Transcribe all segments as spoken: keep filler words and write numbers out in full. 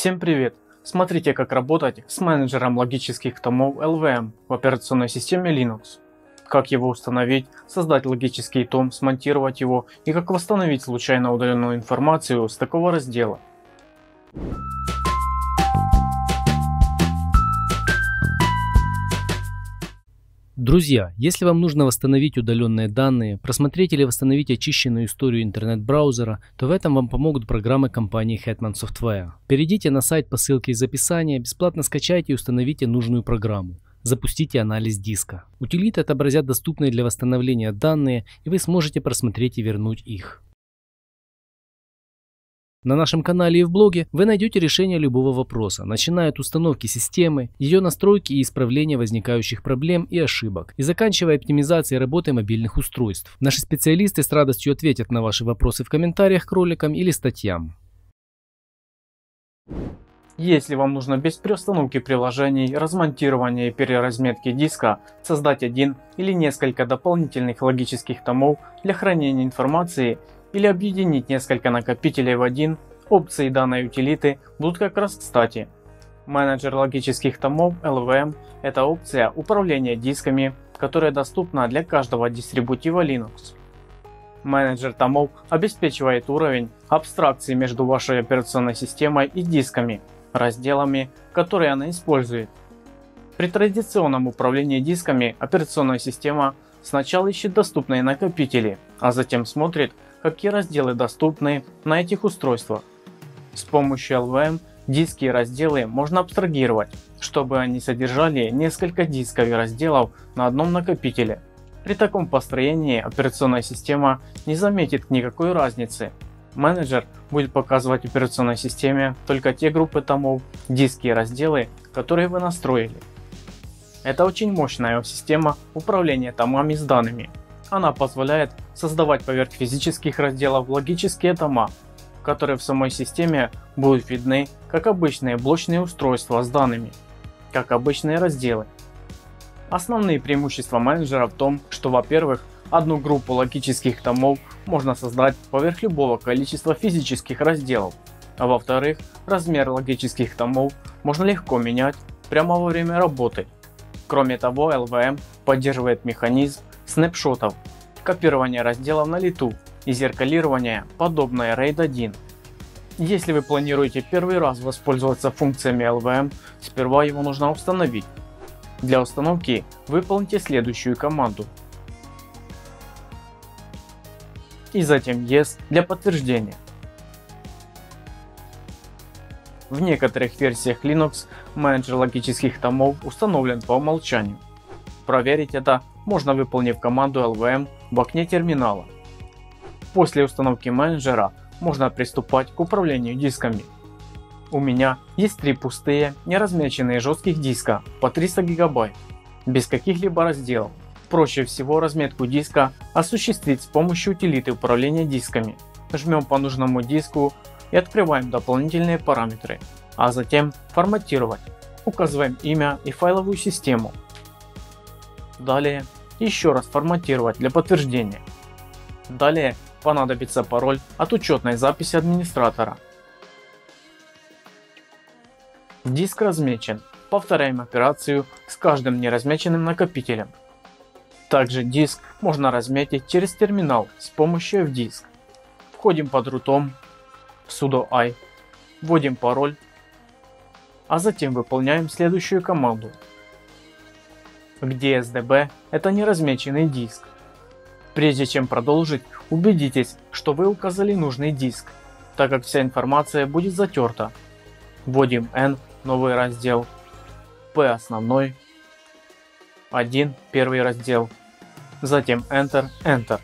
Всем привет! Смотрите, как работать с менеджером логических томов эл ви эм в операционной системе Linux. Как его установить, создать логический том, смонтировать его и как восстановить случайно удаленную информацию с такого раздела. Друзья, если вам нужно восстановить удаленные данные, просмотреть или восстановить очищенную историю интернет-браузера, то в этом вам помогут программы компании Hetman Software. Перейдите на сайт по ссылке из описания, бесплатно скачайте и установите нужную программу. Запустите анализ диска. Утилиты отобразят доступные для восстановления данные, и вы сможете просмотреть и вернуть их. На нашем канале и в блоге вы найдете решение любого вопроса, начиная от установки системы, ее настройки и исправления возникающих проблем и ошибок, и заканчивая оптимизацией работы мобильных устройств. Наши специалисты с радостью ответят на ваши вопросы в комментариях к роликам или статьям. Если вам нужно без переустановки приложений, размонтирования и переразметки диска создать один или несколько дополнительных логических томов для хранения информации или объединить несколько накопителей в один, опции данной утилиты будут как раз кстати. Менеджер логических томов эл ви эм – это опция управления дисками, которая доступна для каждого дистрибутива Linux. Менеджер томов обеспечивает уровень абстракции между вашей операционной системой и дисками, разделами, которые она использует. При традиционном управлении дисками операционная система сначала ищет доступные накопители, а затем смотрит, какие разделы доступны на этих устройствах. С помощью эл ви эм диски и разделы можно абстрагировать, чтобы они содержали несколько дисков и разделов на одном накопителе. При таком построении операционная система не заметит никакой разницы. Менеджер будет показывать операционной системе только те группы томов, диски и разделы, которые вы настроили. Это очень мощная система управления томами с данными. Она позволяет создавать поверх физических разделов логические тома, которые в самой системе будут видны как обычные блочные устройства с данными, как обычные разделы. Основные преимущества менеджера в том, что, во-первых, одну группу логических томов можно создать поверх любого количества физических разделов, а во-вторых, размер логических томов можно легко менять прямо во время работы. Кроме того, эл ви эм поддерживает механизм снапшотов, копирование разделов на лету и зеркалирование, подобное рейд один. Если вы планируете первый раз воспользоваться функциями эл ви эм, сперва его нужно установить. Для установки выполните следующую команду и затем «Yes» для подтверждения. В некоторых версиях Linux менеджер логических томов установлен по умолчанию. Проверить это можно, выполнив команду эл ви эм в окне терминала. После установки менеджера можно приступать к управлению дисками. У меня есть три пустые, неразмеченные жестких диска по триста гигабайт, без каких-либо разделов. Проще всего разметку диска осуществить с помощью утилиты управления дисками. Жмем по нужному диску и открываем дополнительные параметры, а затем форматировать. Указываем имя и файловую систему. Далее еще раз форматировать для подтверждения. Далее понадобится пароль от учетной записи администратора. Диск размечен. Повторяем операцию с каждым неразмеченным накопителем. Также диск можно разметить через терминал с помощью эф диск. Входим под рутом, sudo i, вводим пароль, а затем выполняем следующую команду. Где эс дэ бэ – это неразмеченный диск. Прежде чем продолжить, убедитесь, что вы указали нужный диск, так как вся информация будет затерта. Вводим N, новый раздел, P основной, один, первый раздел, затем Enter, Enter.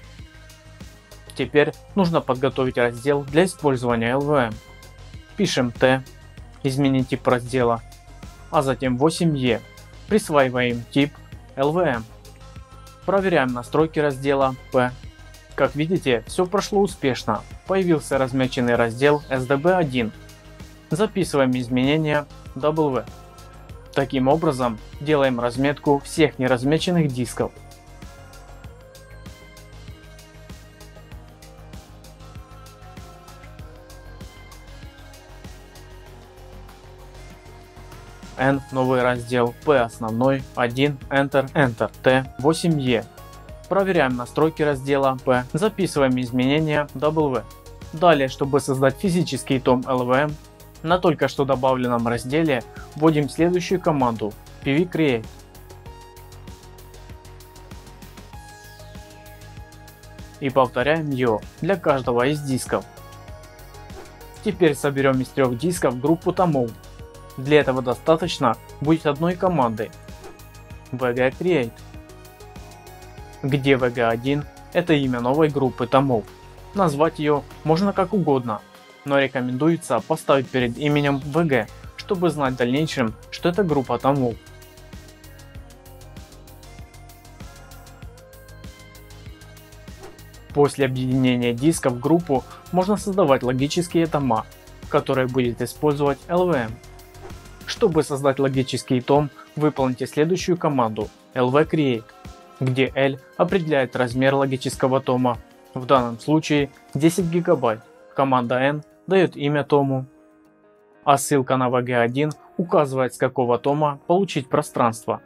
Теперь нужно подготовить раздел для использования эл ви эм. Пишем T, изменим тип раздела, а затем восемь е, присваиваем тип эл ви эм. Проверяем настройки раздела P. Как видите, все прошло успешно, появился размеченный раздел эс дэ бэ один. Записываем изменения дабл ю. Таким образом, делаем разметку всех неразмеченных дисков. N, новый раздел, P основной, один, Enter, Enter, T, восемь E. Проверяем настройки раздела P, записываем изменения W. Далее, чтобы создать физический том эл ви эм, на только что добавленном разделе вводим следующую команду pvcreate. И повторяем ее для каждого из дисков. Теперь соберем из трех дисков группу томов. Для этого достаточно будет одной команды vgcreate, где ви джи один – это имя новой группы томов. Назвать ее можно как угодно, но рекомендуется поставить перед именем ви джи, чтобы знать в дальнейшем, что это группа томов. После объединения дисков в группу можно создавать логические тома, которые будет использовать эл ви эм. Чтобы создать логический том, выполните следующую команду lvcreate, где L определяет размер логического тома, в данном случае десять гигабайт. Команда N дает имя тому, а ссылка на ви джи один указывает, с какого тома получить пространство.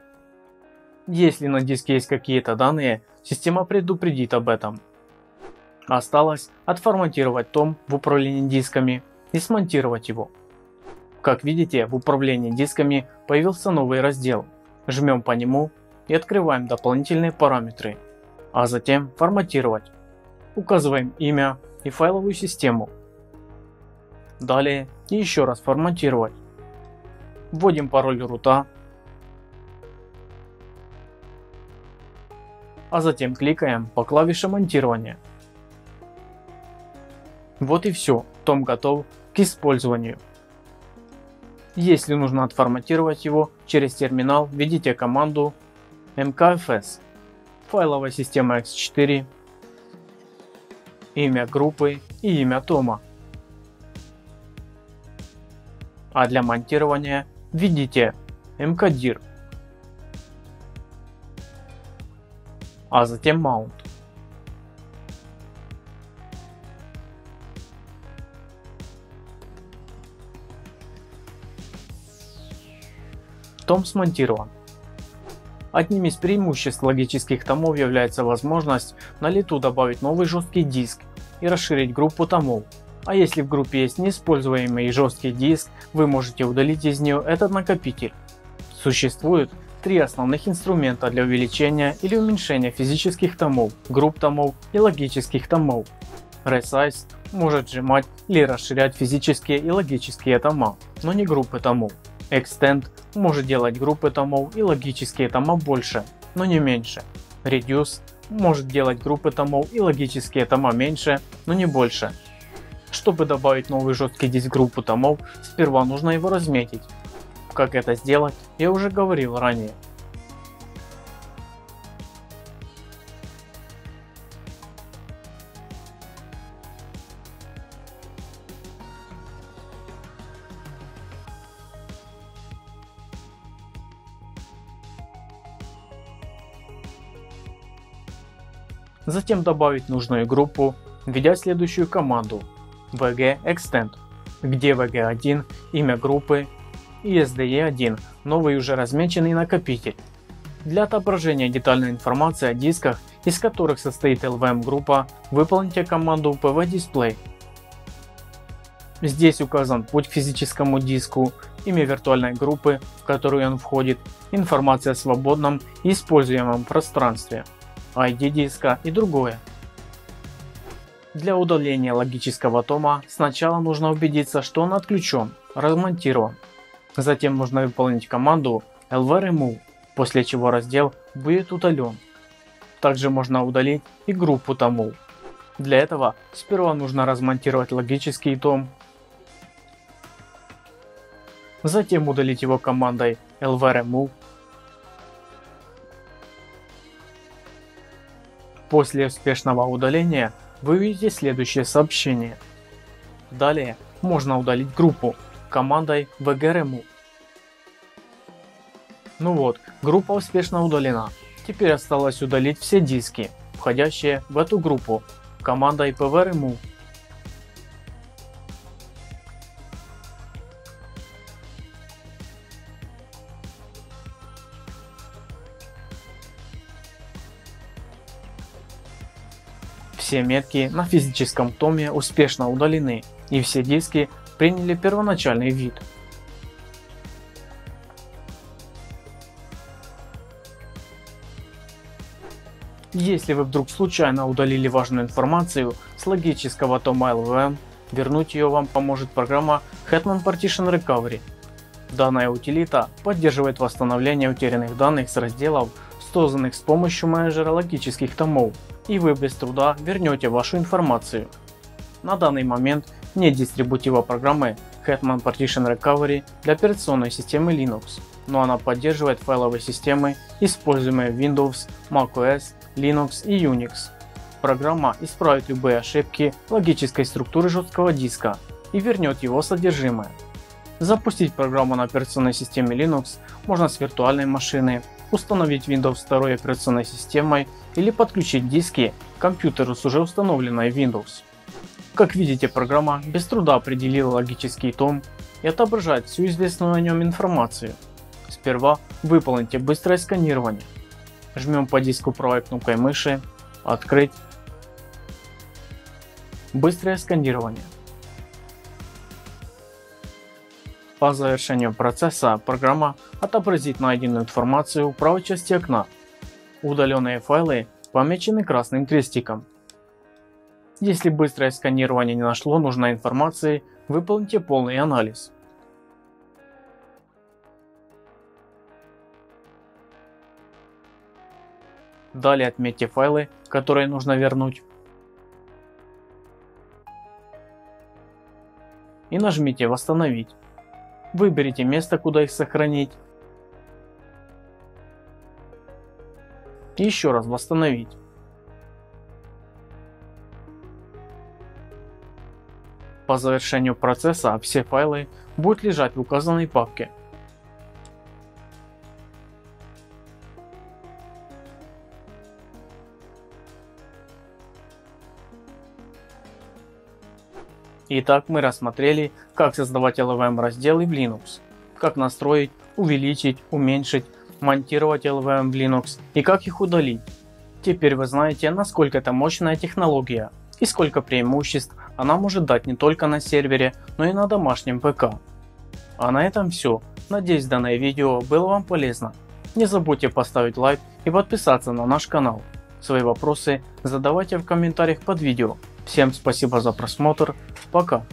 Если на диске есть какие-то данные, система предупредит об этом. Осталось отформатировать том в управлении дисками и смонтировать его. Как видите, в управлении дисками появился новый раздел. Жмем по нему и открываем дополнительные параметры, а затем форматировать. Указываем имя и файловую систему. Далее и еще раз форматировать. Вводим пароль рута, а затем кликаем по клавише монтирования. Вот и все, том готов к использованию. Если нужно отформатировать его через терминал, введите команду mkfs, файловая система икс четыре, имя группы и имя тома. А для монтирования введите mkdir, а затем mount. Том смонтирован. Одним из преимуществ логических томов является возможность на лету добавить новый жесткий диск и расширить группу томов. А если в группе есть неиспользуемый жесткий диск, вы можете удалить из нее этот накопитель. Существует три основных инструмента для увеличения или уменьшения физических томов, групп томов и логических томов. Resize может сжимать или расширять физические и логические тома, но не группы томов. Extend может делать группы томов и логические тома больше, но не меньше. Reduce может делать группы томов и логические тома меньше, но не больше. Чтобы добавить новый жесткий диск в группу томов, сперва нужно его разметить. Как это сделать, я уже говорил ранее. Затем добавить нужную группу, введя следующую команду vgextend, где ви джи один, имя группы и эс ди и один, новый уже размеченный накопитель. Для отображения детальной информации о дисках, из которых состоит эл ви эм группа, выполните команду pvdisplay. Здесь указан путь к физическому диску, имя виртуальной группы, в которую он входит, информация о свободном и используемом пространстве, ай ди диска и другое. Для удаления логического тома сначала нужно убедиться, что он отключен, размонтирован. Затем нужно выполнить команду lvremove, после чего раздел будет удален. Также можно удалить и группу томов. Для этого сперва нужно размонтировать логический том, затем удалить его командой lvremove. После успешного удаления вы увидите следующее сообщение. Далее можно удалить группу командой vgremu. Ну вот, группа успешно удалена. Теперь осталось удалить все диски, входящие в эту группу, командой pvremu. Все метки на физическом томе успешно удалены и все диски приняли первоначальный вид. Если вы вдруг случайно удалили важную информацию с логического тома эл ви эм, вернуть ее вам поможет программа Hetman Partition Recovery. Данная утилита поддерживает восстановление утерянных данных с разделов, созданных с помощью менеджера логических томов, и вы без труда вернете вашу информацию. На данный момент нет дистрибутива программы Hetman Partition Recovery для операционной системы Linux, но она поддерживает файловые системы, используемые в Windows, macOS, Linux и Unix. Программа исправит любые ошибки логической структуры жесткого диска и вернет его содержимое. Запустить программу на операционной системе Linux можно с виртуальной машины, установить Windows два операционной системой или подключить диски к компьютеру с уже установленной Windows. Как видите, программа без труда определила логический том и отображает всю известную о нем информацию. Сперва выполните быстрое сканирование. Жмем по диску правой кнопкой мыши, открыть, быстрое сканирование. По завершению процесса программа отобразит найденную информацию в правой части окна. Удаленные файлы помечены красным крестиком. Если быстрое сканирование не нашло нужной информации, выполните полный анализ. Далее отметьте файлы, которые нужно вернуть, и нажмите «Восстановить». Выберите место, куда их сохранить. И еще раз восстановить. По завершению процесса все файлы будут лежать в указанной папке. Итак, мы рассмотрели, как создавать эл ви эм разделы в Linux, как настроить, увеличить, уменьшить, монтировать эл ви эм в Linux и как их удалить. Теперь вы знаете, насколько это мощная технология и сколько преимуществ она может дать не только на сервере, но и на домашнем ПК. А на этом все. Надеюсь, данное видео было вам полезно. Не забудьте поставить лайк и подписаться на наш канал. Свои вопросы задавайте в комментариях под видео. Всем спасибо за просмотр. Пока.